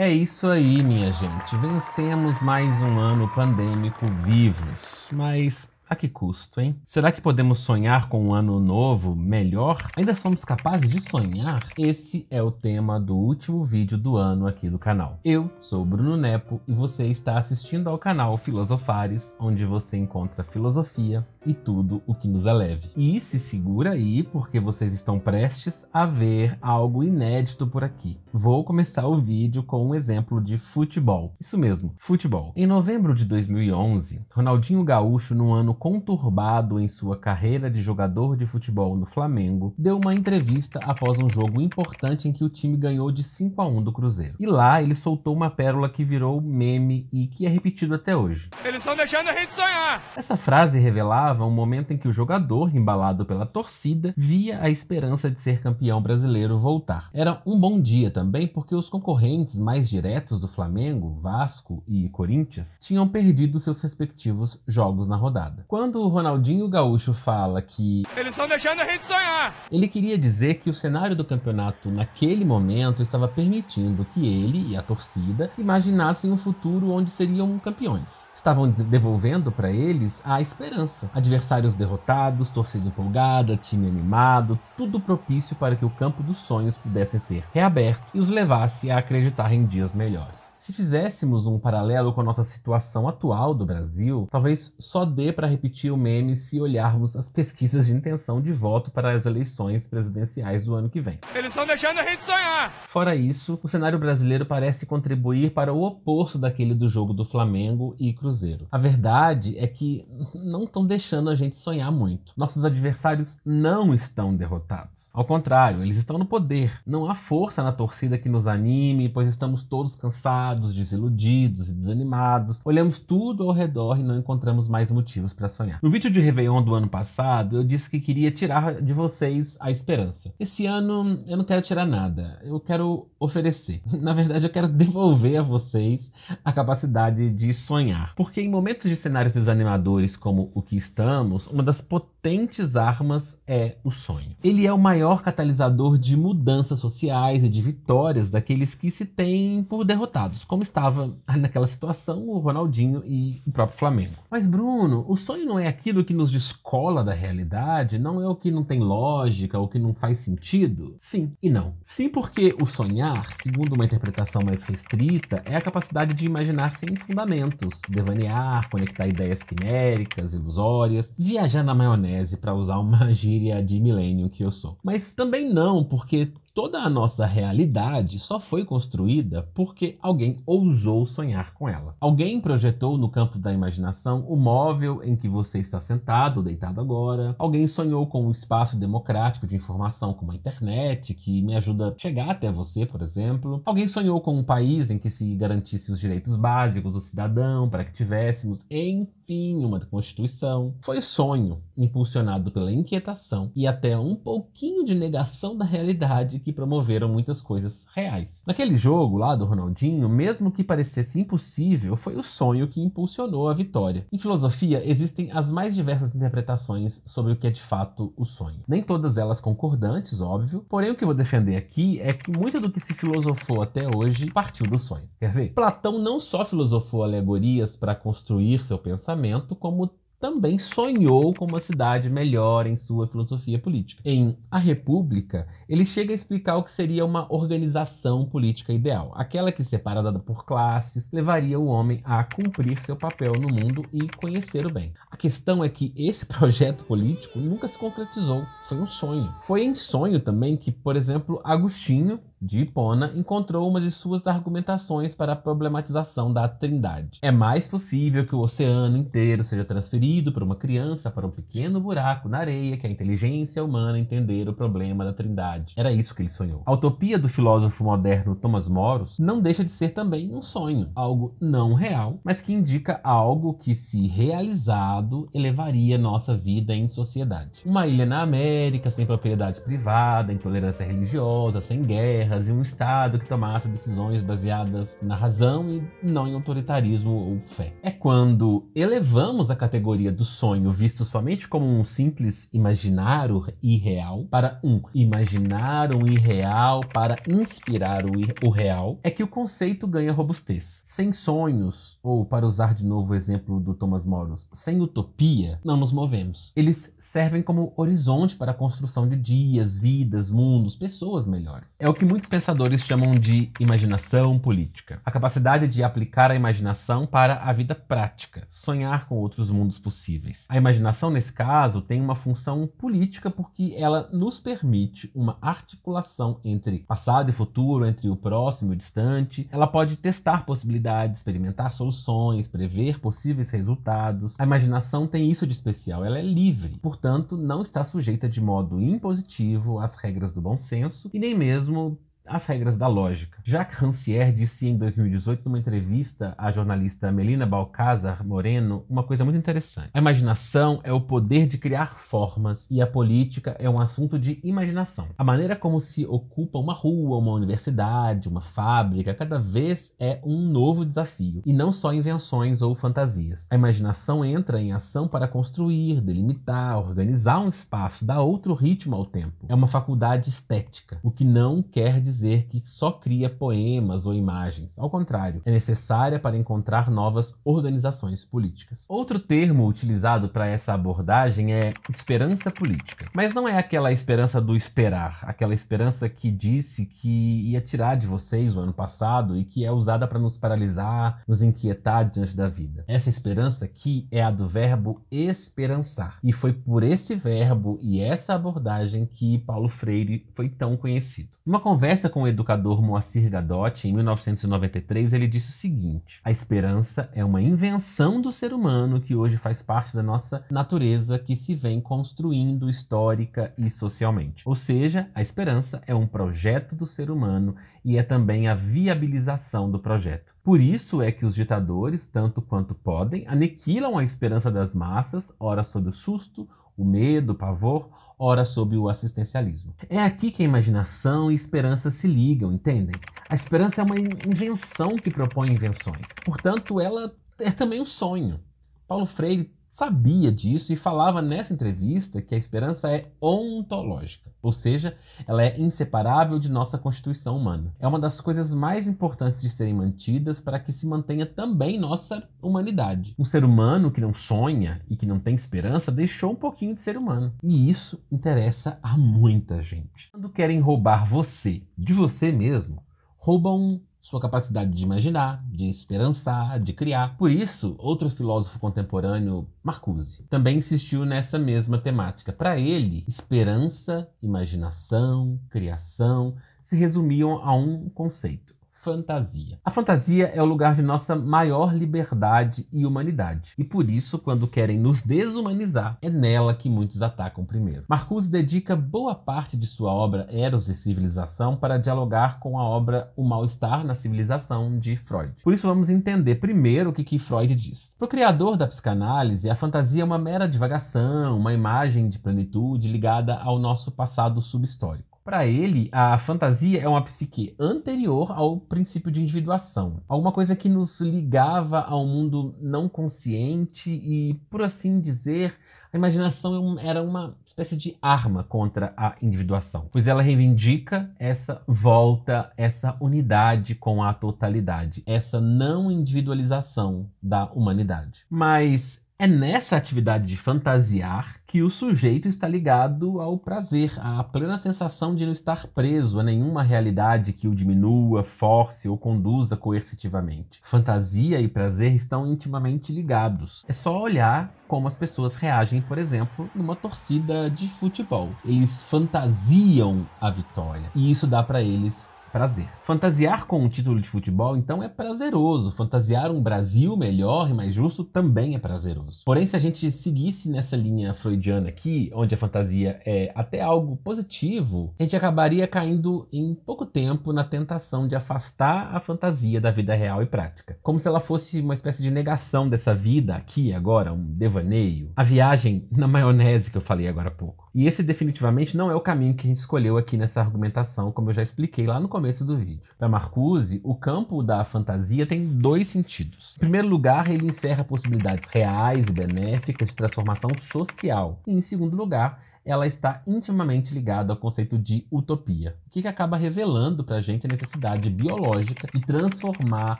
É isso aí, minha gente. Vencemos mais um ano pandêmico vivos, mas a que custo, hein? Será que podemos sonhar com um ano novo melhor? Ainda somos capazes de sonhar? Esse é o tema do último vídeo do ano aqui do canal. Eu sou Bruno Nepo e você está assistindo ao canal Filosofares, onde você encontra filosofia e tudo o que nos eleve. E se segura aí, porque vocês estão prestes a ver algo inédito por aqui. Vou começar o vídeo com um exemplo de futebol. Isso mesmo, futebol. Em novembro de 2011, Ronaldinho Gaúcho, num ano conturbado em sua carreira de jogador de futebol no Flamengo, deu uma entrevista após um jogo importante em que o time ganhou de 5-1 do Cruzeiro. E lá ele soltou uma pérola que virou meme e que é repetido até hoje. Eles estão deixando a gente sonhar! Essa frase revelava um momento em que o jogador, embalado pela torcida, via a esperança de ser campeão brasileiro voltar. Era um bom dia também porque os concorrentes mais diretos do Flamengo, Vasco e Corinthians, tinham perdido seus respectivos jogos na rodada. Quando o Ronaldinho Gaúcho fala que eles estão deixando a gente sonhar, ele queria dizer que o cenário do campeonato naquele momento estava permitindo que ele e a torcida imaginassem um futuro onde seriam campeões. Estavam devolvendo para eles a esperança. Adversários derrotados, torcida empolgada, time animado, tudo propício para que o campo dos sonhos pudesse ser reaberto e os levasse a acreditar em dias melhores. Se fizéssemos um paralelo com a nossa situação atual do Brasil, talvez só dê para repetir o meme se olharmos as pesquisas de intenção de voto para as eleições presidenciais do ano que vem. Eles estão deixando a gente sonhar! Fora isso, o cenário brasileiro parece contribuir para o oposto daquele do jogo do Flamengo e Cruzeiro. A verdade é que não estão deixando a gente sonhar muito. Nossos adversários não estão derrotados. Ao contrário, eles estão no poder. Não há força na torcida que nos anime, pois estamos todos cansados, desiludidos e desanimados. Olhamos tudo ao redor e não encontramos mais motivos para sonhar. No vídeo de Réveillon do ano passado, eu disse que queria tirar de vocês a esperança. Esse ano eu não quero tirar nada, eu quero oferecer. Na verdade, eu quero devolver a vocês a capacidade de sonhar. Porque em momentos de cenários desanimadores como o que estamos, uma das potentes armas é o sonho. Ele é o maior catalisador de mudanças sociais e de vitórias daqueles que se têm por derrotados, como estava naquela situação o Ronaldinho e o próprio Flamengo. Mas Bruno, o sonho não é aquilo que nos descola da realidade? Não é o que não tem lógica, o que não faz sentido? Sim e não. Sim, porque o sonhar, segundo uma interpretação mais restrita, é a capacidade de imaginar sem fundamentos, devanear, conectar ideias quiméricas, ilusórias, viajar na maionese, para usar uma gíria de milênio que eu sou. Mas também não, porque toda a nossa realidade só foi construída porque alguém ousou sonhar com ela. Alguém projetou no campo da imaginação o móvel em que você está sentado, deitado agora. Alguém sonhou com um espaço democrático de informação como a internet, que me ajuda a chegar até você, por exemplo. Alguém sonhou com um país em que se garantisse os direitos básicos do cidadão para que tivéssemos, enfim, uma Constituição. Foi sonho impulsionado pela inquietação e até um pouquinho de negação da realidade que promoveram muitas coisas reais. Naquele jogo lá do Ronaldinho, mesmo que parecesse impossível, foi o sonho que impulsionou a vitória. Em filosofia, existem as mais diversas interpretações sobre o que é de fato o sonho. Nem todas elas concordantes, óbvio, porém o que eu vou defender aqui é que muito do que se filosofou até hoje partiu do sonho. Quer dizer, Platão não só filosofou alegorias para construir seu pensamento, como também sonhou com uma cidade melhor em sua filosofia política. Em A República, ele chega a explicar o que seria uma organização política ideal, aquela que, separada por classes, levaria o homem a cumprir seu papel no mundo e conhecer o bem. A questão é que esse projeto político nunca se concretizou, foi um sonho. Foi em sonho também que, por exemplo, Agostinho, de Hipona, encontrou uma de suas argumentações para a problematização da trindade. É mais possível que o oceano inteiro seja transferido por uma criança para um pequeno buraco na areia que a inteligência humana entender o problema da trindade. Era isso que ele sonhou. A utopia do filósofo moderno Thomas More não deixa de ser também um sonho, algo não real, mas que indica algo que, se realizado, elevaria nossa vida em sociedade. Uma ilha na América, sem propriedade privada, intolerância religiosa, sem guerra, guerras e um Estado que tomasse decisões baseadas na razão e não em autoritarismo ou fé. É quando elevamos a categoria do sonho, visto somente como um simples imaginário irreal, para um imaginário irreal para inspirar o real, é que o conceito ganha robustez. Sem sonhos, ou para usar de novo o exemplo do Thomas More, sem utopia, não nos movemos. Eles servem como horizonte para a construção de dias, vidas, mundos, pessoas melhores. É o que muitos pensadores chamam de imaginação política. A capacidade de aplicar a imaginação para a vida prática, sonhar com outros mundos possíveis. A imaginação, nesse caso, tem uma função política porque ela nos permite uma articulação entre passado e futuro, entre o próximo e o distante. Ela pode testar possibilidades, experimentar soluções, prever possíveis resultados. A imaginação tem isso de especial, ela é livre, portanto, não está sujeita de modo impositivo às regras do bom senso e nem mesmo as regras da lógica. Jacques Rancière disse em 2018, numa entrevista à jornalista Melina Balcazar Moreno, uma coisa muito interessante. A imaginação é o poder de criar formas e a política é um assunto de imaginação. A maneira como se ocupa uma rua, uma universidade, uma fábrica, cada vez é um novo desafio, e não só invenções ou fantasias. A imaginação entra em ação para construir, delimitar, organizar um espaço, dar outro ritmo ao tempo. É uma faculdade estética, o que não quer dizer que só cria poemas ou imagens. Ao contrário, é necessária para encontrar novas organizações políticas. Outro termo utilizado para essa abordagem é esperança política. Mas não é aquela esperança do esperar, aquela esperança que disse que ia tirar de vocês o ano passado e que é usada para nos paralisar, nos inquietar diante da vida. Essa esperança aqui é a do verbo esperançar. E foi por esse verbo e essa abordagem que Paulo Freire foi tão conhecido. Numa conversa com o educador Moacir Gadotti, em 1993, ele disse o seguinte: a esperança é uma invenção do ser humano que hoje faz parte da nossa natureza, que se vem construindo histórica e socialmente. Ou seja, a esperança é um projeto do ser humano e é também a viabilização do projeto. Por isso é que os ditadores, tanto quanto podem, aniquilam a esperança das massas, ora sob o susto, o medo, o pavor, ora sob o assistencialismo. É aqui que a imaginação e esperança se ligam, entendem? A esperança é uma invenção que propõe invenções. Portanto, ela é também um sonho. Paulo Freire sabia disso e falava nessa entrevista que a esperança é ontológica, ou seja, ela é inseparável de nossa constituição humana. É uma das coisas mais importantes de serem mantidas para que se mantenha também nossa humanidade. Um ser humano que não sonha e que não tem esperança deixou um pouquinho de ser humano. E isso interessa a muita gente. Quando querem roubar você de você mesmo, roubam sua capacidade de imaginar, de esperançar, de criar. Por isso, outro filósofo contemporâneo, Marcuse, também insistiu nessa mesma temática. Para ele, esperança, imaginação, criação se resumiam a um conceito: fantasia. A fantasia é o lugar de nossa maior liberdade e humanidade. E por isso, quando querem nos desumanizar, é nela que muitos atacam primeiro. Marcuse dedica boa parte de sua obra Eros e Civilização para dialogar com a obra O Mal-Estar na Civilização, de Freud. Por isso, vamos entender primeiro o que Freud diz. Para o criador da psicanálise, a fantasia é uma mera divagação, uma imagem de plenitude ligada ao nosso passado subhistórico. Para ele, a fantasia é uma psique anterior ao princípio de individuação. Alguma coisa que nos ligava ao mundo não consciente e, por assim dizer, a imaginação era uma espécie de arma contra a individuação, pois ela reivindica essa volta, essa unidade com a totalidade, essa não individualização da humanidade. Mas é nessa atividade de fantasiar que o sujeito está ligado ao prazer, à plena sensação de não estar preso a nenhuma realidade que o diminua, force ou conduza coercitivamente. Fantasia e prazer estão intimamente ligados. É só olhar como as pessoas reagem, por exemplo, numa torcida de futebol. Eles fantasiam a vitória e isso dá para eles prazer. Fantasiar com um título de futebol, então, é prazeroso. Fantasiar um Brasil melhor e mais justo também é prazeroso. Porém, se a gente seguisse nessa linha freudiana aqui, onde a fantasia é até algo positivo, a gente acabaria caindo em pouco tempo na tentação de afastar a fantasia da vida real e prática. Como se ela fosse uma espécie de negação dessa vida aqui, agora, um devaneio. A viagem na maionese que eu falei agora há pouco. E esse definitivamente não é o caminho que a gente escolheu aqui nessa argumentação, como eu já expliquei lá no começo do vídeo. Para Marcuse, o campo da fantasia tem dois sentidos. Em primeiro lugar, ele encerra possibilidades reais e benéficas de transformação social. E em segundo lugar, ela está intimamente ligada ao conceito de utopia, o que acaba revelando para a gente a necessidade biológica de transformar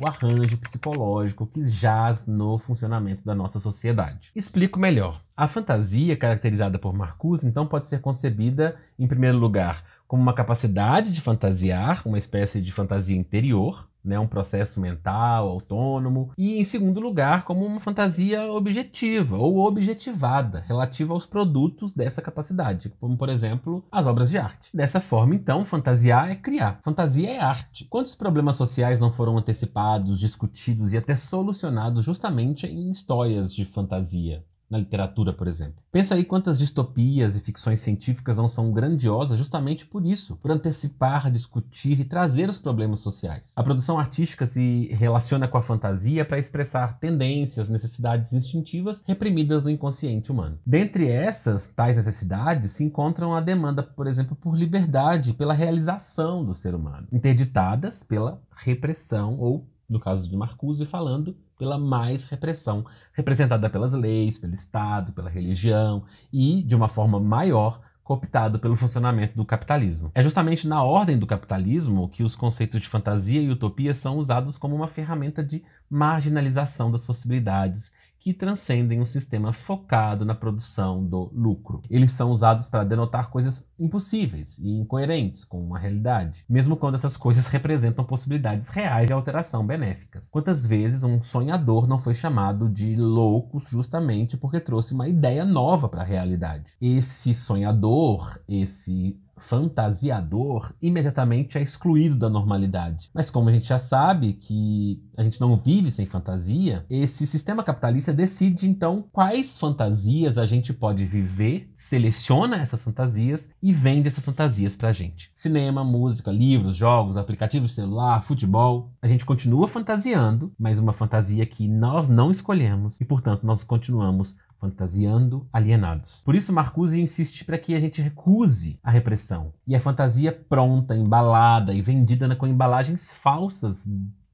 o arranjo psicológico que jaz no funcionamento da nossa sociedade. Explico melhor. A fantasia, caracterizada por Marcuse, então pode ser concebida, em primeiro lugar, como uma capacidade de fantasiar, uma espécie de fantasia interior, né, um processo mental, autônomo, e em segundo lugar como uma fantasia objetiva ou objetivada, relativa aos produtos dessa capacidade, como por exemplo as obras de arte. Dessa forma então, fantasiar é criar, fantasia é arte. Quantos problemas sociais não foram antecipados, discutidos e até solucionados justamente em histórias de fantasia? Na literatura, por exemplo. Pensa aí quantas distopias e ficções científicas não são grandiosas justamente por isso, por antecipar, discutir e trazer os problemas sociais. A produção artística se relaciona com a fantasia para expressar tendências, necessidades instintivas reprimidas no inconsciente humano. Dentre essas tais necessidades se encontram a demanda, por exemplo, por liberdade, pela realização do ser humano, interditadas pela repressão ou, no caso de Marcuse falando, pela mais repressão, representada pelas leis, pelo Estado, pela religião e, de uma forma maior, cooptado pelo funcionamento do capitalismo. É justamente na ordem do capitalismo que os conceitos de fantasia e utopia são usados como uma ferramenta de marginalização das possibilidades que transcendem um sistema focado na produção do lucro. Eles são usados para denotar coisas impossíveis e incoerentes com a realidade, mesmo quando essas coisas representam possibilidades reais de alteração benéficas. Quantas vezes um sonhador não foi chamado de louco justamente porque trouxe uma ideia nova para a realidade? Esse sonhador, esse fantasiador, imediatamente é excluído da normalidade. Mas como a gente já sabe que a gente não vive sem fantasia, esse sistema capitalista decide então quais fantasias a gente pode viver, seleciona essas fantasias e vende essas fantasias pra gente. Cinema, música, livros, jogos, aplicativos de celular, futebol. A gente continua fantasiando, mas uma fantasia que nós não escolhemos e, portanto, nós continuamos fantasiando alienados. Por isso, Marcuse insiste para que a gente recuse a repressão. E a fantasia pronta, embalada e vendida com embalagens falsas,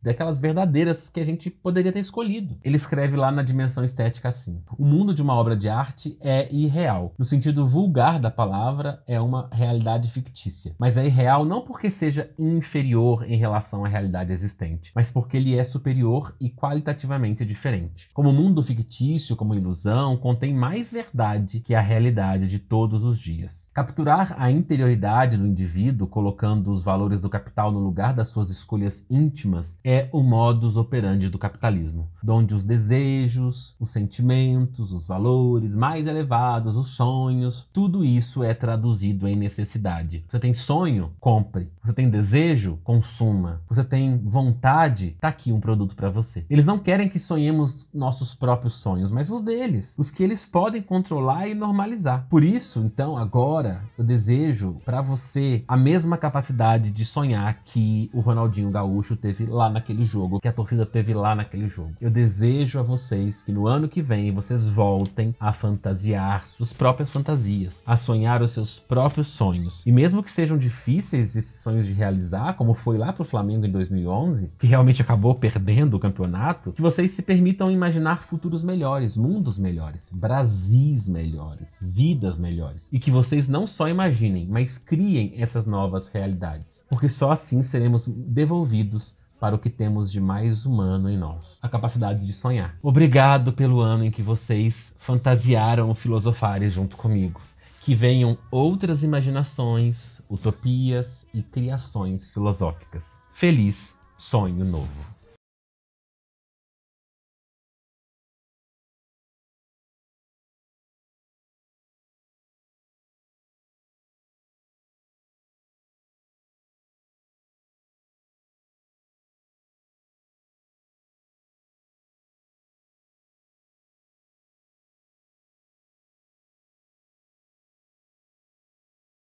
daquelas verdadeiras que a gente poderia ter escolhido. Ele escreve lá na dimensão estética assim: o mundo de uma obra de arte é irreal. No sentido vulgar da palavra, é uma realidade fictícia. Mas é irreal não porque seja inferior em relação à realidade existente, mas porque ele é superior e qualitativamente diferente. Como mundo fictício, como ilusão, contém mais verdade que a realidade de todos os dias. Capturar a interioridade do indivíduo, colocando os valores do capital no lugar das suas escolhas íntimas, é o modus operandi do capitalismo, onde os desejos, os sentimentos, os valores mais elevados, os sonhos, tudo isso é traduzido em necessidade. Você tem sonho? Compre. Você tem desejo? Consuma. Você tem vontade? Tá aqui um produto para você. Eles não querem que sonhemos nossos próprios sonhos, mas os deles, os que eles podem controlar e normalizar. Por isso, então, agora, eu desejo para você a mesma capacidade de sonhar que o Ronaldinho Gaúcho teve lá naquele jogo, que a torcida teve lá naquele jogo. Eu desejo a vocês que no ano que vem vocês voltem a fantasiar suas próprias fantasias, a sonhar os seus próprios sonhos. E mesmo que sejam difíceis esses sonhos de realizar, como foi lá pro Flamengo em 2011, que realmente acabou perdendo o campeonato, que vocês se permitam imaginar futuros melhores, mundos melhores, Brasis melhores, vidas melhores. E que vocês não só imaginem, mas criem essas novas realidades. Porque só assim seremos devolvidos para o que temos de mais humano em nós, a capacidade de sonhar. Obrigado pelo ano em que vocês fantasiaram o Filosofares junto comigo. Que venham outras imaginações, utopias e criações filosóficas. Feliz Sonho Novo!